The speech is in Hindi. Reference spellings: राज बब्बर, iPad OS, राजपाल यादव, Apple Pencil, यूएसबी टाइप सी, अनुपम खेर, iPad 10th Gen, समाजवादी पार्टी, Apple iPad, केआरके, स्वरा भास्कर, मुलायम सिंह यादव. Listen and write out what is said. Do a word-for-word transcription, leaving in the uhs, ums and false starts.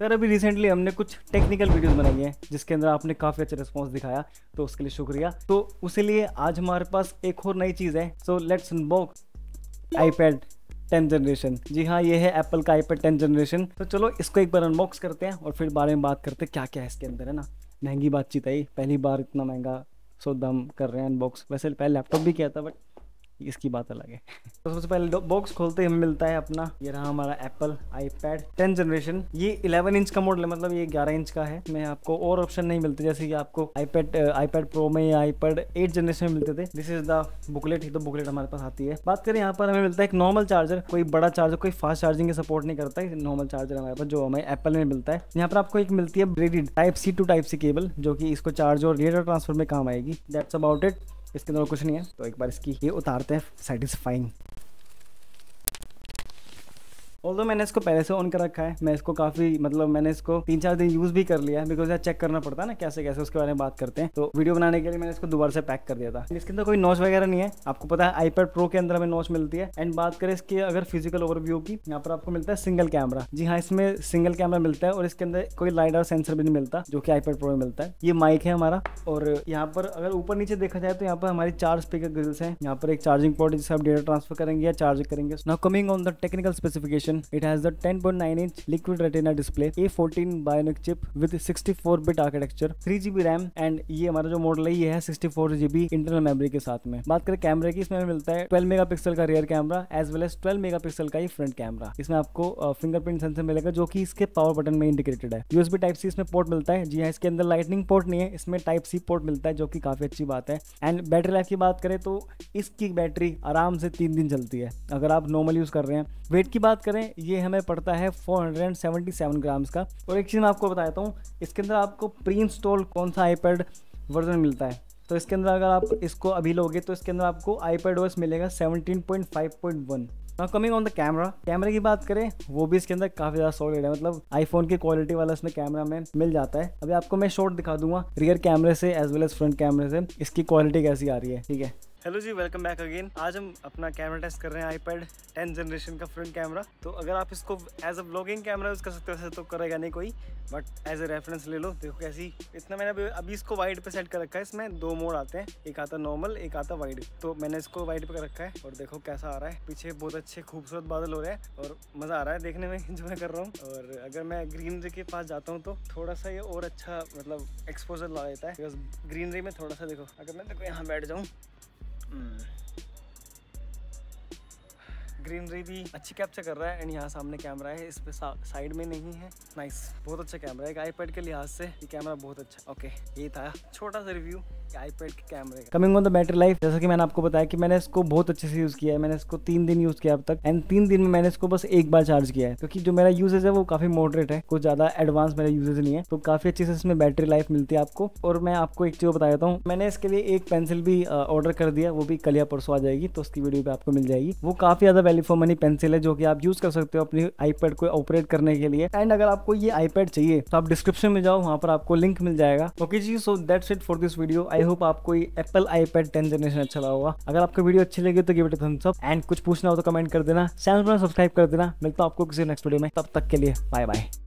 सर अभी रिसेंटली हमने कुछ टेक्निकल वीडियोस बनाई हैं जिसके अंदर आपने काफ़ी अच्छा रिस्पांस दिखाया, तो उसके लिए शुक्रिया। तो उसके लिए आज हमारे पास एक और नई चीज़ है। So let's unbox iPad tenth generation. जी हाँ, ये है एप्पल का आईपैड टेंथ जनरेशन। तो चलो इसको एक बार अनबॉक्स करते हैं और फिर बारे में बात करते हैं क्या क्या है इसके अंदर, है ना। महंगी बातचीत आई, पहली बार इतना महंगा सो दम कर रहे हैं अनबॉक्स। वैसे पहले लैपटॉप भी किया था बट इसकी बात अलग है। तो सबसे पहले बॉक्स खोलते ही हमें मिलता है अपना, ये रहा हमारा एप्पल आईपैड टेंथ जनरेशन। ये इलेवन इंच का मॉडल है, मतलब ये ग्यारह इंच का है। इसमें आपको और ऑप्शन नहीं मिलते जैसे कि आपको आईपैड आईपैड प्रो में या आईपैड एट जनरेशन में मिलते थे। दिस इज द बुकलेट, तो बुकलेट हमारे पास आती है। बात करें, यहाँ पर हमें मिलता है एक नॉर्मल चार्जर। कोई बड़ा चार्जर, कोई फास्ट चार्जिंग की सपोर्ट नहीं करता है। नॉर्मल चार्जर हमारे पास जो हमें एप्पल में मिलता है। यहाँ पर आपको एक मिलती है braided type C to type C cable, जो कि इसको चार्ज और डेटा ट्रांसफर में काम आएगी। दैट्स अबाउट इट, इसके अंदर कुछ नहीं है। तो एक बार इसकी ये उतारते हैं, सेटिस्फाइंग। ऑल्दो मैंने इसको पहले से ऑन कर रखा है, मैं इसको काफ़ी मतलब मैंने इसको तीन चार दिन यूज़ भी कर लिया है, बिकॉज यार चेक करना पड़ता है ना कैसे कैसे, उसके बारे में बात करते हैं। तो वीडियो बनाने के लिए मैंने इसको दोबारा से पैक कर दिया था। इसके अंदर कोई नॉच वगैरह नहीं है, आपको पता है आईपैड प्रो के अंदर हमें नॉच मिलती है। एंड बात करें इसके अगर फिजिकल ओवरव्यू की, यहाँ पर आपको मिलता है सिंगल कैमरा। जी हाँ, इसमें सिंगल कैमरा मिलता है और इसके अंदर कोई लाइडर सेंसर भी नहीं मिलता जो कि आईपैड प्रो में मिलता है। ये माइक है हमारा, और यहाँ पर अगर ऊपर नीचे देखा जाए तो यहाँ पर हमारी चार स्पीकर ग्रिल्स हैं। यहाँ पर एक चार्जिंग पोर्ट जिससे आप डेटा ट्रांसफर करेंगे या चार्ज करेंगे। Now coming on the technical specification, it has the ten point nine inch liquid retina display, A fourteen Bionic chip with sixty-four bit architecture, three G B RAM, and ये हमारा जो मॉडल है ये है sixty-four G B internal memory के साथ में। बात करें कैमरे की, इसमें मिलता है twelve मेगापिक्सल का rear camera as well as twelve megapixel का ये फ्रंट कैमरा। इसमें आपको फिंगरप्रिंट सेंसर मिलेगा जो कि इसके पावर बटन में इंडिकेटेड है। यूएसबी टाइप सी इसमें पोर्ट मिलता है। जी हाँ, इसके अंदर लाइटनिंग पोर्ट नहीं है, इसमें टाइप सी पोर्ट मिलता है जो कि काफी अच्छी बात है। एंड बैटरी लाइफ की बात करें तो इसकी बैटरी आराम से तीन दिन चलती है अगर आप नॉर्मल यूज कर रहे हैं। वेट की बात करें, ये हमें पड़ता है four hundred seventy-seven ग्राम्स का। और एक चीज़ मैं आपको बताता हूँ, इसके अंदर आपको प्री इंस्टॉल कौन सा आईपैड वर्जन मिलता है। तो इसके अंदर अगर आप इसको अभी लोगे तो इसके अंदर आपको आईपैड ओएस मिलेगा seventeen point five point one। Now coming on the camera, कैमरे की बात करें वो भी इसके अंदर काफ़ी ज़्यादा सॉलिड है, मतलब आईफोन की क्वालिटी वाला इसमें कैमरा में मिल जाता है। अभी आपको मैं शॉट दिखा दूंगा रियर कैमरे से एज वेल एज फ्रंट कैमरे से इसकी क्वालिटी कैसी आ रही है। ठीक है, हेलो जी, वेलकम बैक अगेन। आज हम अपना कैमरा टेस्ट कर रहे हैं आईपैड टेंथ जनरेशन का फ्रंट कैमरा। तो अगर आप इसको as a blogging camera use कर सकते हो, वैसे तो करेगा नहीं कोई, बट एज ए रेफरेंस ले लो। देखो कैसी, इतना मैंने अभी इसको वाइड पे सेट कर रखा है। इसमें दो मोड आते हैं, एक आता नॉर्मल, एक आता वाइड। तो मैंने इसको वाइड पे कर रखा है और देखो कैसा आ रहा है। पीछे बहुत अच्छे खूबसूरत बादल हो रहे हैं और मज़ा आ रहा है देखने में जो मैं कर रहा हूँ। और अगर मैं ग्रीनरी के पास जाता हूँ तो थोड़ा सा ये और अच्छा मतलब एक्सपोजर ला देता है, बिकॉज ग्रीनरी में थोड़ा सा देखो। अगर मैं देखो यहाँ बैठ जाऊँ, ग्रीनरी भी अच्छी कैप्चर कर रहा है। एंड यहाँ सामने कैमरा है, इस पे साइड में नहीं है। नाइस, बहुत अच्छा कैमरा है। एक आईपैड के लिहाज से ये कैमरा बहुत अच्छा। ओके, ये था छोटा सा रिव्यू आईपैड के कैमरे का। Coming on the battery life, जैसा कि मैंने आपको बताया कि मैंने इसको बहुत अच्छे से यूज़ किया है। मैंने इसको तीन दिन यूज़ किया अब तक, एंड तीन दिन में मैंने इसको बस एक बार चार्ज किया है, क्योंकि जो मेरा यूजेज है वो काफ़ी मॉडरेट है, कुछ ज़्यादा एडवांस मेरा यूजेज नहीं है। तो काफ़ी अच्छे से इसमें बैटरी लाइफ मिलती है आपको। और मैं आपको एक चीज़ बता देता हूँ, मैंने इसके लिए एक पेंसिल भी ऑर्डर कर दिया, वो भी कल या परसों आ जाएगी, तो उसकी वीडियो भी आपको मिल जाएगी। वो काफ़ी ज़्यादा वैल्यू फॉर मनी पेंसिल है जो कि आप यूज़ कर सकते हो अपनी आईपैड को ऑपरेट करने के लिए। एंड अगर आपको ये आईपैड चाहिए तो आप डिस्क्रिप्शन में जाओ, वहाँ पर आपको लिंक मिल जाएगा। Okay ji, so that's it for this video. I hope आपको ये एप्पल आईपैड टेंथ जनरेशन अच्छा लगा होगा। अगर आपको वीडियो अच्छी लगी तो give it a thumbs up, and कुछ पूछना हो तो कमेंट कर देना। चैनल पर सब्सक्राइब कर देना। मिलता हूँ आपको किसी नेक्स्ट वीडियो में, तब तक के लिए बाय बाय।